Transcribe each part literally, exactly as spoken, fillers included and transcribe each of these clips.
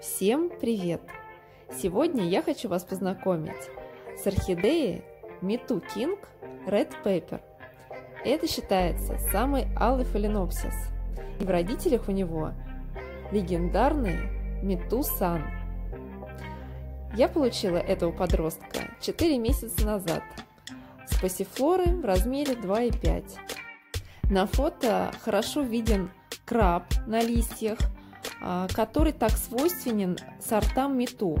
Всем привет! Сегодня я хочу вас познакомить с орхидеей Mituo King Red Pepper. Это считается самый алый фаленопсис, и в родителях у него легендарный Mituo Sun. Я получила этого подростка четыре месяца назад с пассифлоры в размере два и пять. На фото хорошо виден краб на листьях, который так свойственен сортам Mituo,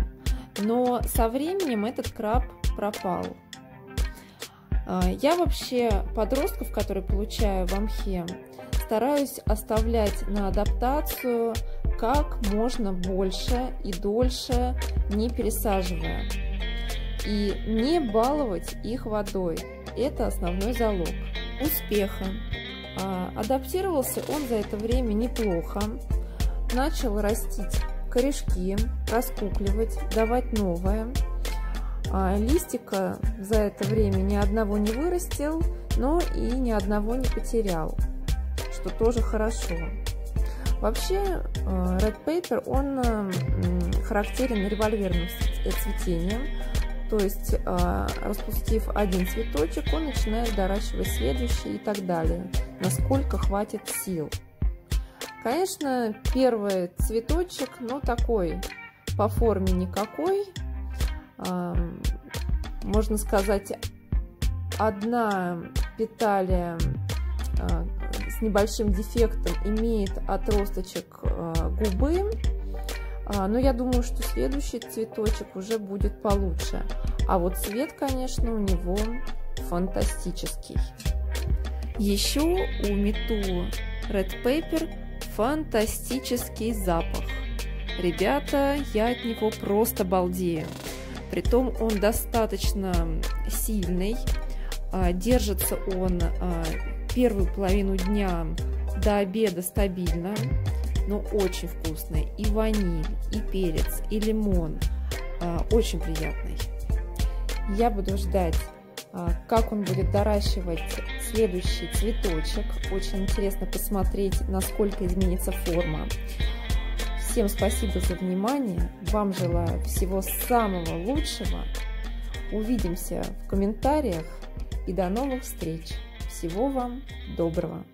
но со временем этот краб пропал. Я вообще подростков, которые получаю в амхе, стараюсь оставлять на адаптацию как можно больше и дольше, не пересаживая, и не баловать их водой. Это основной залог успеха. Адаптировался он за это время неплохо, начал растить корешки, раскукливать, давать новое. Листика за это время ни одного не вырастил, но и ни одного не потерял, что тоже хорошо. Вообще Red Pepper, он характерен револьверным цветением, то есть распустив один цветочек, он начинает доращивать следующий и так далее, насколько хватит сил. Конечно, первый цветочек, но такой, по форме никакой, можно сказать, одна петалия с небольшим дефектом имеет отросточек губы, но я думаю, что следующий цветочек уже будет получше. А вот цвет, конечно, у него фантастический. Еще у Mituo Red Pepper фантастический запах. Ребята, я от него просто балдею. Притом он достаточно сильный, держится он первую половину дня до обеда стабильно, но очень вкусный. И ваниль, и перец, и лимон. Очень приятный. Я буду ждать, как он будет доращивать следующий цветочек. Очень интересно посмотреть, насколько изменится форма. Всем спасибо за внимание, вам желаю всего самого лучшего, увидимся в комментариях и до новых встреч, всего вам доброго!